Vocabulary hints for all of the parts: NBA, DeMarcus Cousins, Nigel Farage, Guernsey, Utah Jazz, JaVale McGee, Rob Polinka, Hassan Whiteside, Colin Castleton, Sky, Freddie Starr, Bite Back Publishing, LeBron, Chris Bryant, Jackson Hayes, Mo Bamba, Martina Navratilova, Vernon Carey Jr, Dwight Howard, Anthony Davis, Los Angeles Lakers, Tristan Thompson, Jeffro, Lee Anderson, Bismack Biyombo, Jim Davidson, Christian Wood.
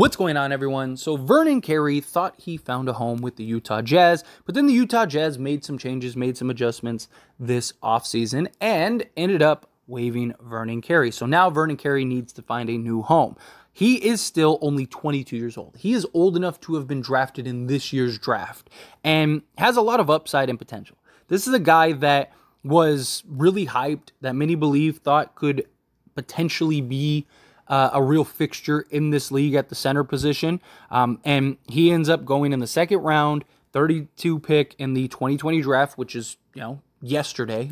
What's going on, everyone? So Vernon Carey thought he found a home with the Utah Jazz, but then the Utah Jazz made some changes, made some adjustments this offseason, and ended up waiving Vernon Carey. So now Vernon Carey needs to find a new home. He is still only 22 years old. He is old enough to have been drafted in this year's draft and has a lot of upside and potential. This is a guy that was really hyped, that many believe thought could potentially be a real fixture in this league at the center position. And he ends up going in the second round, 32 pick in the 2020 draft, which is, you know, yesterday,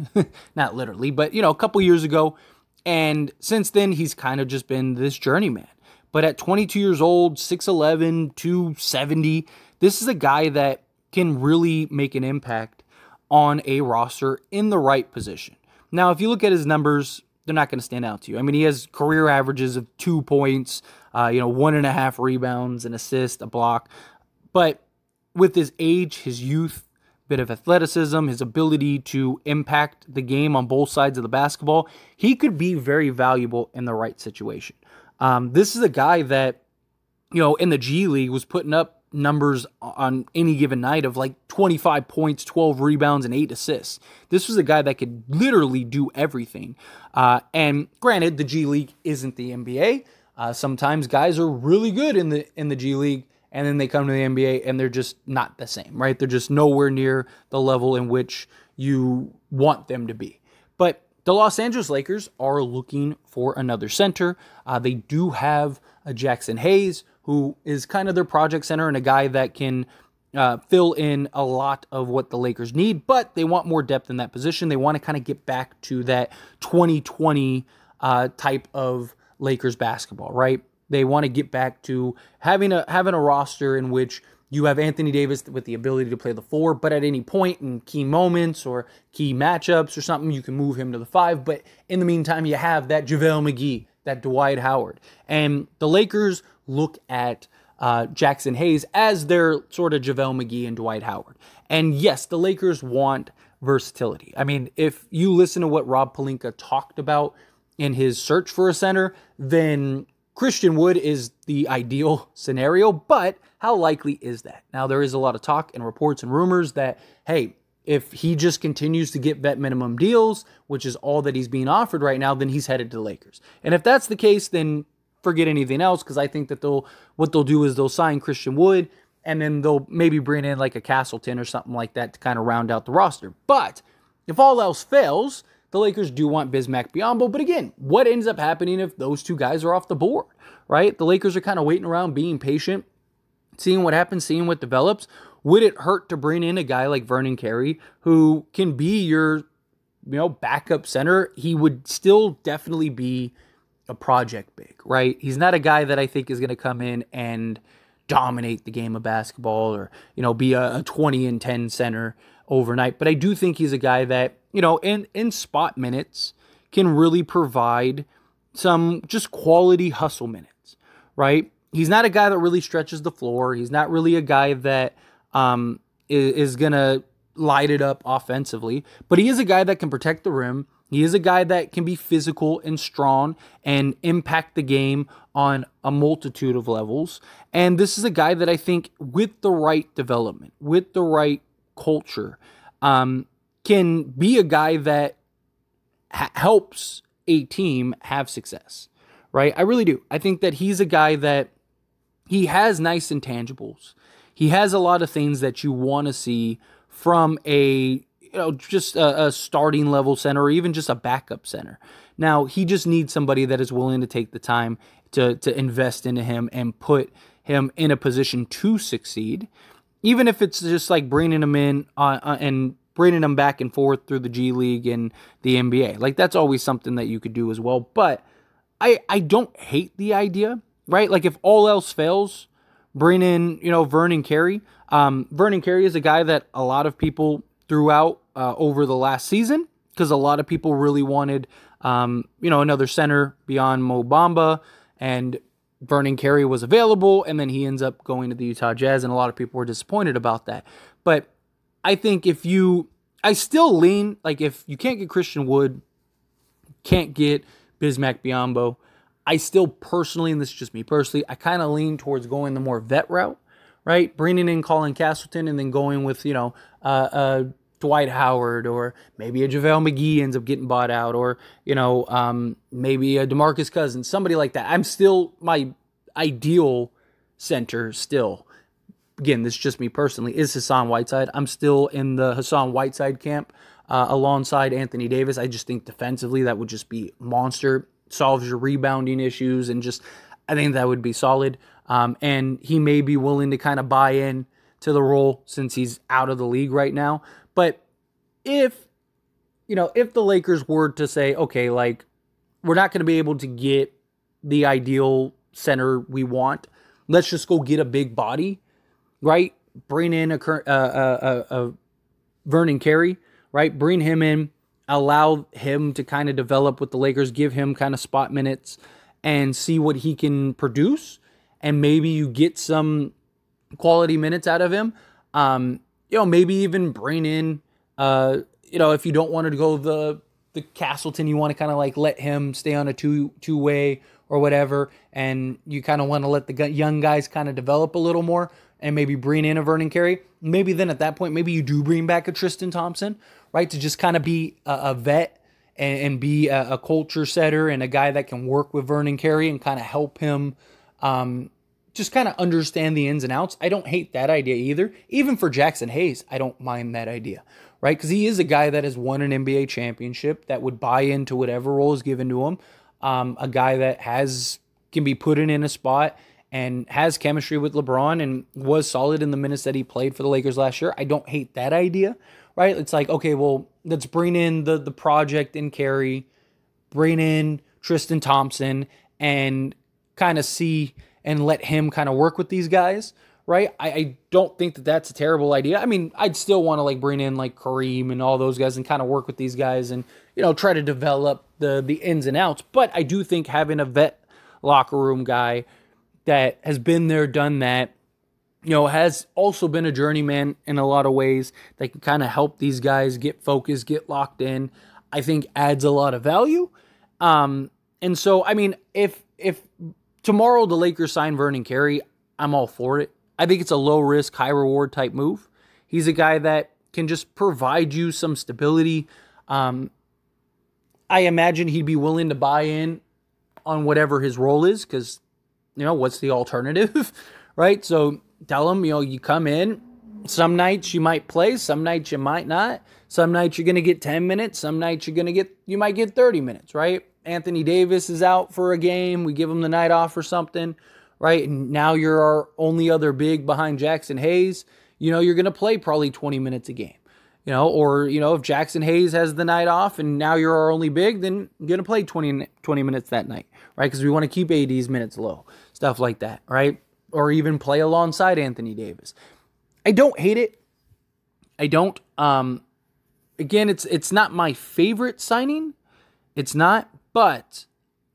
not literally, but, you know, a couple years ago. And since then, he's kind of just been this journeyman. But at 22 years old, 6'11", 270, this is a guy that can really make an impact on a roster in the right position. Now, if you look at his numbers, they're not going to stand out to you. I mean, he has career averages of 2 points, 1.5 rebounds, an assist, a block. But with his age, his youth, bit of athleticism, his ability to impact the game on both sides of the basketball, he could be very valuable in the right situation. This is a guy that, you know, in the G League was putting up numbers on any given night of like 25 points, 12 rebounds, and 8 assists. This was a guy that could literally do everything. And granted, the G League isn't the NBA. Sometimes guys are really good in the G League, and then they come to the NBA and they're just not the same, right? They're just nowhere near the level in which you want them to be. But the Los Angeles Lakers are looking for another center. They do have a Jackson Hayes, who is kind of their project center and a guy that can fill in a lot of what the Lakers need, but they want more depth in that position. They want to kind of get back to that 2020 type of Lakers basketball, right? They want to get back to having a roster in which you have Anthony Davis with the ability to play the four, but at any point in key moments or key matchups or something, you can move him to the five. But in the meantime, you have that JaVale McGee, that Dwight Howard. And the Lakers look at Jackson Hayes as their sort of JaVale McGee and Dwight Howard. And yes, the Lakers want versatility. I mean, if you listen to what Rob Polinka talked about in his search for a center, then Christian Wood is the ideal scenario, but how likely is that? Now, there is a lot of talk and reports and rumors that, hey, if he just continues to get vet minimum deals, which is all that he's being offered right now, then he's headed to the Lakers. And if that's the case, then forget anything else, because I think that what they'll do is they'll sign Christian Wood, and then they'll maybe bring in like a Castleton or something like that to kind of round out the roster. But if all else fails, the Lakers do want Bismack Biyombo. But again, what ends up happening if those two guys are off the board, right? The Lakers are kind of waiting around, being patient, seeing what happens, seeing what develops. Would it hurt to bring in a guy like Vernon Carey, who can be your, you know, backup center? He would still definitely be a project big, right? He's not a guy that I think is going to come in and dominate the game of basketball or, you know, be a 20 and 10 center overnight. But I do think he's a guy that, you know, in spot minutes can really provide some just quality hustle minutes, right? He's not a guy that really stretches the floor. He's not really a guy that is going to light it up offensively, but he is a guy that can protect the rim. He is a guy that can be physical and strong and impact the game on a multitude of levels. And this is a guy that I think with the right development, with the right culture, can be a guy that helps a team have success, right? I really do. I think that he's a guy that he has nice intangibles. He has a lot of things that you want to see from a, you know, just a starting level center or even just a backup center. Now, he just needs somebody that is willing to take the time to invest into him and put him in a position to succeed, even if it's just like bringing him in and bringing him back and forth through the G League and the NBA. Like, that's always something that you could do as well. But I don't hate the idea, right? Like, if all else fails, bring in, you know, Vernon Carey. Vernon Carey is a guy that a lot of people throughout over the last season, because a lot of people really wanted, you know, another center beyond Mo Bamba, and Vernon Carey was available, and then he ends up going to the Utah Jazz, and a lot of people were disappointed about that. But I think I still lean, like, if you can't get Christian Wood, can't get Bismack Biyombo, I still personally, and this is just me personally, I kind of lean towards going the more vet route, right? Bringing in Colin Castleton and then going with, you know, Dwight Howard, or maybe a JaVale McGee ends up getting bought out, or, you know, maybe a DeMarcus Cousins, somebody like that. I'm still my ideal center still. Again, this is just me personally, is Hassan Whiteside. I'm still in the Hassan Whiteside camp alongside Anthony Davis. I just think defensively that would just be monster. Solves your rebounding issues and just I think that would be solid. And he may be willing to kind of buy in to the role since he's out of the league right now. But if, you know, if the Lakers were to say, okay, like, we're not going to be able to get the ideal center we want, let's just go get a big body, right? Bring in a Vernon Carey, right? Bring him in, allow him to kind of develop with the Lakers, give him kind of spot minutes and see what he can produce. And maybe you get some quality minutes out of him. You know, maybe even bring in, you know, if you don't want to go the Castleton, you want to kind of like let him stay on a two-way or whatever, and you kind of want to let the young guys kind of develop a little more, and maybe bring in a Vernon Carey. Maybe then at that point, maybe you do bring back a Tristan Thompson, right, to just kind of be a vet and be a culture setter and a guy that can work with Vernon Carey and kind of help him just kind of understand the ins and outs. I don't hate that idea either. Even for Jackson Hayes, I don't mind that idea, right? Because he is a guy that has won an NBA championship that would buy into whatever role is given to him. A guy that can be put in a spot and has chemistry with LeBron and was solid in the minutes that he played for the Lakers last year. I don't hate that idea, right? It's like, okay, well, let's bring in the project in Carey, bring in Tristan Thompson, and kind of see and let him kind of work with these guys, right? I don't think that that's a terrible idea. I mean, I'd still want to like bring in like Kareem and all those guys and kind of work with these guys and, you know, try to develop the ins and outs. But I do think having a vet locker room guy that has been there, done that, you know, has also been a journeyman in a lot of ways that can kind of help these guys get focused, get locked in, I think adds a lot of value. And so, I mean, if tomorrow the Lakers sign Vernon Carey, I'm all for it. I think it's a low-risk, high-reward type move. He's a guy that can just provide you some stability. I imagine he'd be willing to buy in on whatever his role is because, you know, what's the alternative, right? So tell them, you know, you come in. Some nights you might play. Some nights you might not. Some nights you're going to get 10 minutes. Some nights you might get 30 minutes, right? Anthony Davis is out for a game. We give him the night off or something, right? And now you're our only other big behind Jackson Hayes. You know, you're going to play probably 20 minutes a game. You know, or, you know, if Jackson Hayes has the night off and now you're our only big, then you're going to play 20 minutes that night, right? Because we want to keep AD's minutes low, stuff like that, right? Or even play alongside Anthony Davis. I don't hate it. I don't. Again, it's not my favorite signing. It's not, but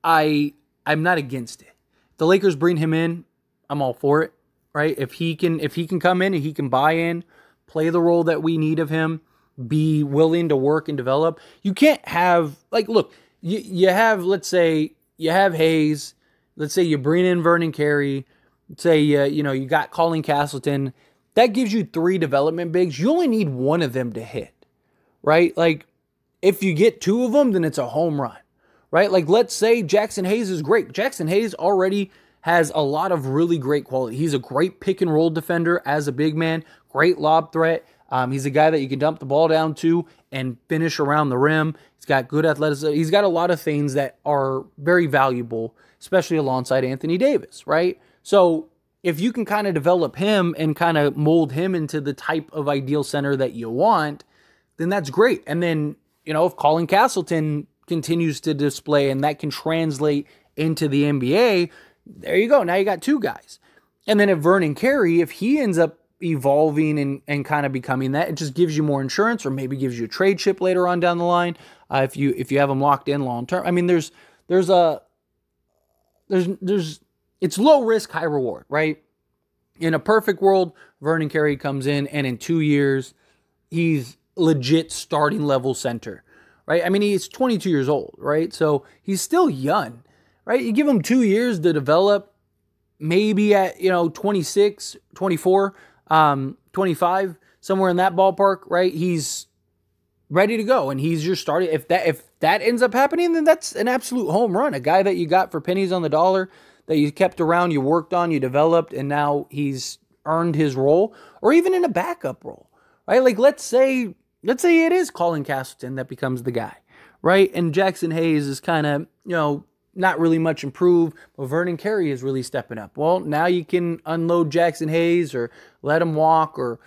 I'm not against it. If the Lakers bring him in, I'm all for it, right? If he can come in and he can buy in, play the role that we need of him, be willing to work and develop. You can't have, like, look, you have, let's say, you have Hayes. Let's say you bring in Vernon Carey. Let's say, you know, you got Colin Castleton. That gives you three development bigs. You only need one of them to hit, right? Like, if you get two of them, then it's a home run, right? Like, let's say Jackson Hayes is great. Jackson Hayes already has a lot of really great quality. He's a great pick and roll defender as a big man, great lob threat. He's a guy that you can dump the ball down to and finish around the rim. He's got good athleticism. He's got a lot of things that are very valuable, especially alongside Anthony Davis, right? So if you can kind of develop him and kind of mold him into the type of ideal center that you want, then that's great. And then, you know, if Colin Castleton continues to display and that can translate into the NBA, there you go. Now you got two guys. And then if Vernon Carey, if he ends up evolving and kind of becoming that, it just gives you more insurance, or maybe gives you a trade chip later on down the line if you have him locked in long term. I mean, it's low risk, high reward, right? In a perfect world, Vernon Carey comes in and in 2 years, he's legit starting level center, right? I mean, he's 22 years old, right? So he's still young. right? You give him 2 years to develop, maybe at, 26, 24, 25, somewhere in that ballpark, right? He's ready to go, and he's your starting. If that ends up happening, then that's an absolute home run. A guy that you got for pennies on the dollar, that you kept around, you worked on, you developed, and now he's earned his role, or even in a backup role, right? Like, let's say it is Colin Castleton that becomes the guy, right? And Jackson Hayes is kind of, not really much improved, but Vernon Carey is really stepping up. Well, now you can unload Jackson Hayes or let him walk, or,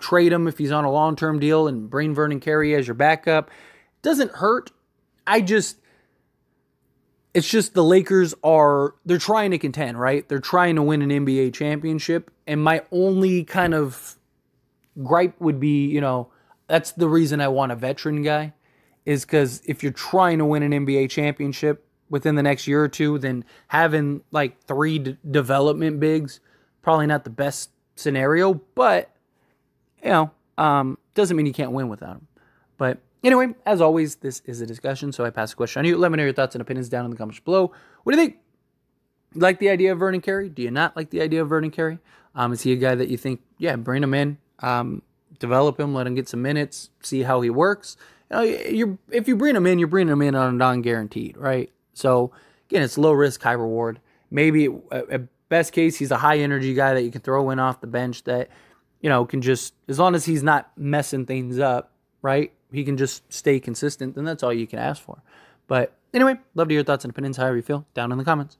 trade him if he's on a long-term deal and bring Vernon Carey as your backup. Doesn't hurt. It's just the Lakers they're trying to contend, right? They're trying to win an NBA championship. And my only kind of gripe would be, that's the reason I want a veteran guy, is because if you're trying to win an NBA championship within the next year or two, then having like three development bigs, probably not the best scenario, but, doesn't mean you can't win without them. But anyway, as always, this is a discussion, so I pass the question on you. Let me know your thoughts and opinions down in the comments below. What do you think? Like the idea of Vernon Carey? Do you not like the idea of Vernon Carey? Is he a guy that you think, yeah, bring him in, develop him, let him get some minutes, see how he works? If you bring him in, you're bringing him in on a non-guaranteed, right? So, again, it's low risk, high reward. Maybe at best case, he's a high-energy guy that you can throw in off the bench that, can just, as long as he's not messing things up, right? He can just stay consistent, and that's all you can ask for. But anyway, love to hear your thoughts and opinions, however you feel, down in the comments.